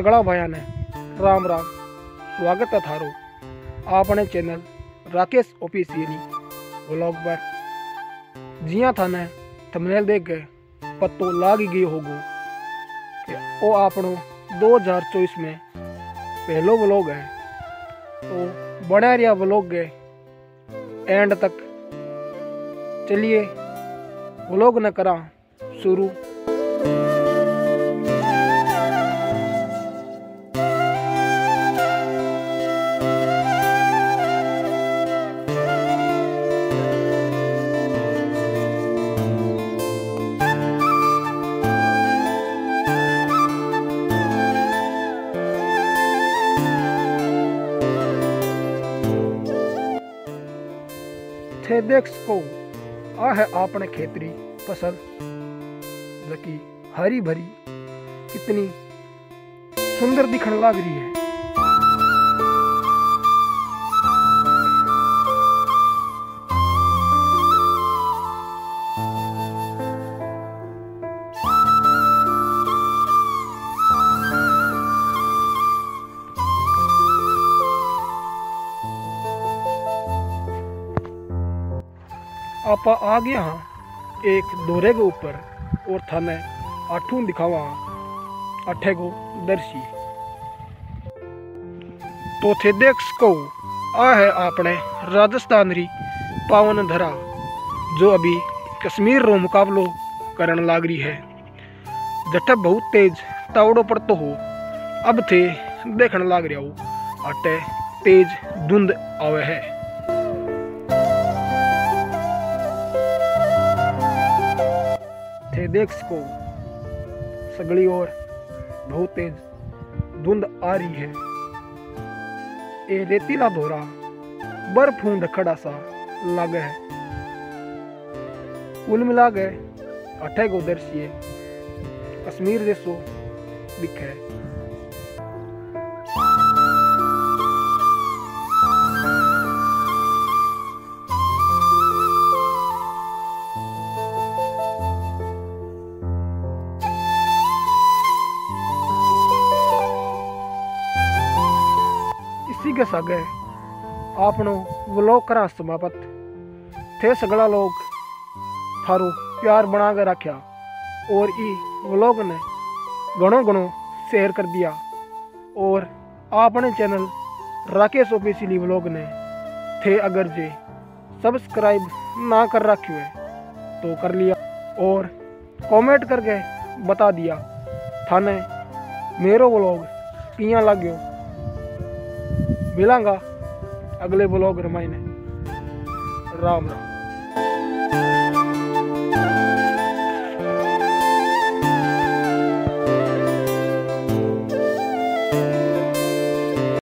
सगड़ा बयान है। राम राम, स्वागत है थारो आपने चैनल राकेश ऑफिशियल व्लॉग पर। जिया थाने थंबनेल देख गए पतो लाग गई होगो कि ओ आपनो 2024 में पहलो व्लॉग है। तो बने रहिया व्लॉग गए एंड तक। चलिए व्लॉग न करा शुरू। थेडेक्स को आ है आपने खेतरी फसल जकी हरी भरी कितनी सुंदर दिखने लग रही है। आपा आ गया हाँ एक दोरे के ऊपर और थाने आठू दिखावा अठे को दर्शी। तो थे देख्स को आ है आपने राजस्थानी पावन धरा जो अभी कश्मीर रो मुकाबलो करन लाग रही है। जठ बहुत तेज तावड़ो पर तो हो अब थे देखन लाग रहा हो अटे तेज धुंध आवे है। थेडेक्स को सगली और बहुत तेज धुंध आ रही है। ये रेतीला धोरा बर्फ हूं ढकड़ा सा लागे है। कुल मिला गए अठे को दर्शिए कश्मीर जैसो दिखे। के सागे आपनो व्लॉग करा समाप्त। थे सगला लोग थारो प्यार बना के रखा और ई व्लॉग ने घणो घणो शेयर कर दिया और आपने चैनल राकेश ऑफिशियल व्लॉग ने थे अगर जे सब्सक्राइब ना कर रखी है तो कर लिया और कमेंट करके बता दिया थाने मेरो व्लॉग किया लाग्यो। मिलांगा अगले व्लॉग रमाइने। राम राम।